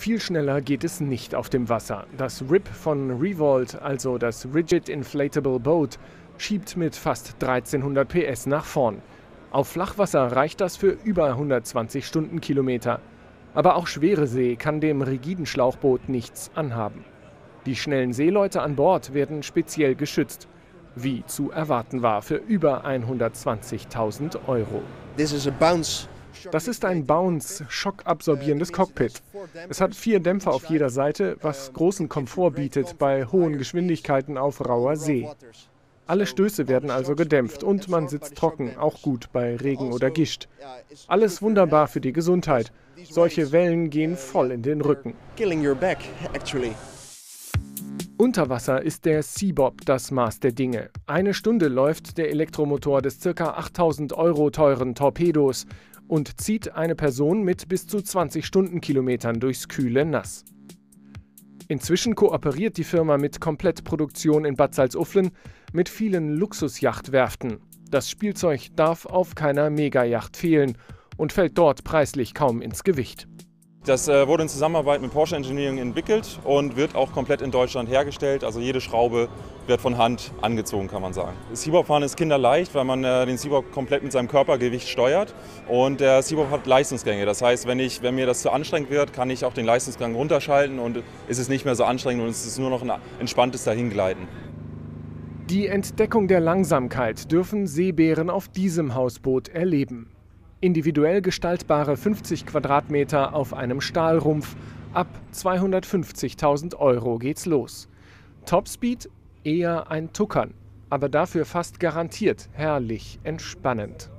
Viel schneller geht es nicht auf dem Wasser. Das RIB von Revolt, also das Rigid Inflatable Boat, schiebt mit fast 1300 PS nach vorn. Auf Flachwasser reicht das für über 120 Stundenkilometer. Aber auch schwere See kann dem rigiden Schlauchboot nichts anhaben. Die schnellen Seeleute an Bord werden speziell geschützt, wie zu erwarten war, für über 120.000 Euro. Das ist ein Bounce, schockabsorbierendes Cockpit. Es hat 4 Dämpfer auf jeder Seite, was großen Komfort bietet bei hohen Geschwindigkeiten auf rauer See. Alle Stöße werden also gedämpft und man sitzt trocken, auch gut bei Regen oder Gischt. Alles wunderbar für die Gesundheit. Solche Wellen gehen voll in den Rücken. Unter Wasser ist der Seabob das Maß der Dinge. Eine Stunde läuft der Elektromotor des ca. 8.000 Euro teuren Torpedos und zieht eine Person mit bis zu 20 Stundenkilometern durchs kühle Nass. Inzwischen kooperiert die Firma mit Komplettproduktion in Bad Salzuflen mit vielen Luxusjachtwerften. Das Spielzeug darf auf keiner Megajacht fehlen und fällt dort preislich kaum ins Gewicht. Das wurde in Zusammenarbeit mit Porsche Engineering entwickelt und wird auch komplett in Deutschland hergestellt. Also jede Schraube wird von Hand angezogen, kann man sagen. Das Seabob-Fahren ist kinderleicht, weil man den Seabob komplett mit seinem Körpergewicht steuert. Und der Seabob hat Leistungsgänge. Das heißt, wenn mir das zu anstrengend wird, kann ich auch den Leistungsgang runterschalten und ist es nicht mehr so anstrengend und es ist nur noch ein entspanntes Dahingleiten. Die Entdeckung der Langsamkeit dürfen Seebären auf diesem Hausboot erleben. Individuell gestaltbare 50 Quadratmeter auf einem Stahlrumpf. Ab 250.000 Euro geht's los. Topspeed eher ein Tuckern, aber dafür fast garantiert herrlich entspannend.